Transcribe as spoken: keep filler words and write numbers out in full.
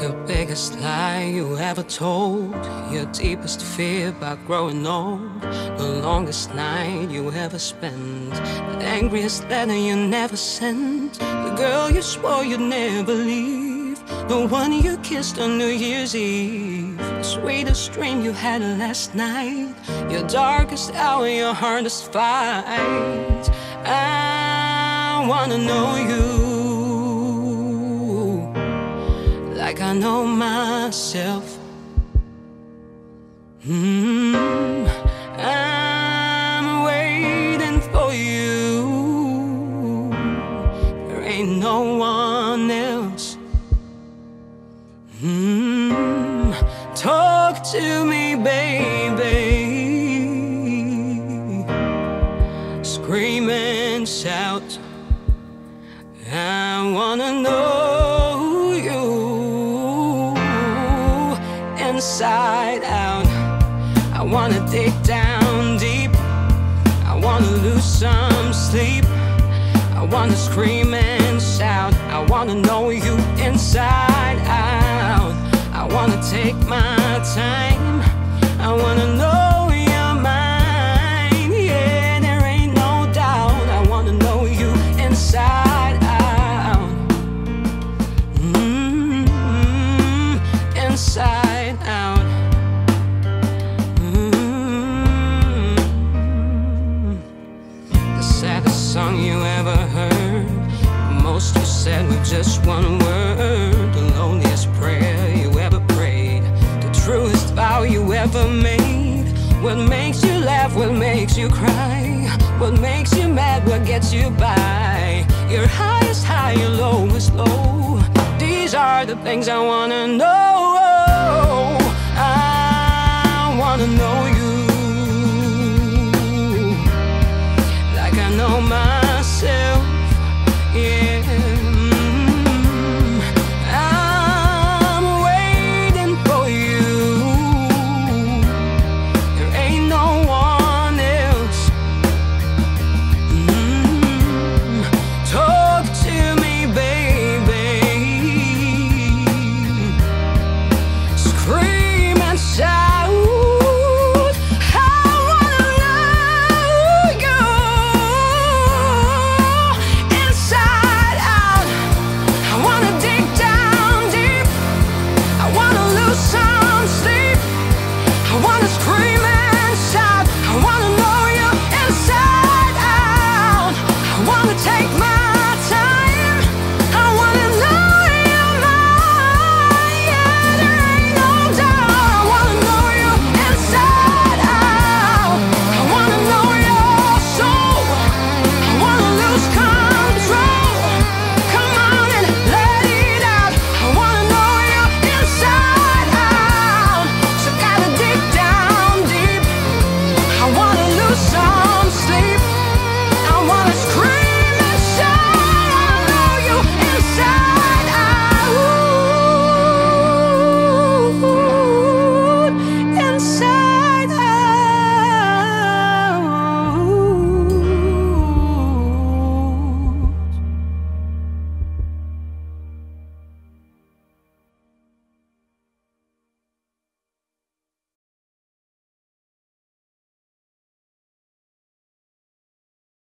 Your biggest lie you ever told, your deepest fear about growing old, the longest night you ever spent, the angriest letter you never sent, the girl you swore you'd never leave, the one you kissed on New Year's Eve, the sweetest dream you had last night, your darkest hour, your hardest fight. I wanna know you like I know myself. Mm-hmm. I'm waiting for you. There ain't no one else. Mm-hmm. Talk to me, baby. Scream and shout. I wanna know. Inside out, I wanna dig down deep, I wanna lose some sleep, I wanna scream and shout, I wanna know you inside out, I wanna take my time, I wanna know your mind, yeah, there ain't no doubt, I wanna know you inside out, mm-hmm, inside. Song you ever heard, the most you said with just one word, the loneliest prayer you ever prayed, the truest vow you ever made. What makes you laugh, what makes you cry, what makes you mad, what gets you by, your highest high, your lowest low, these are the things I wanna know. I wanna know you like I know my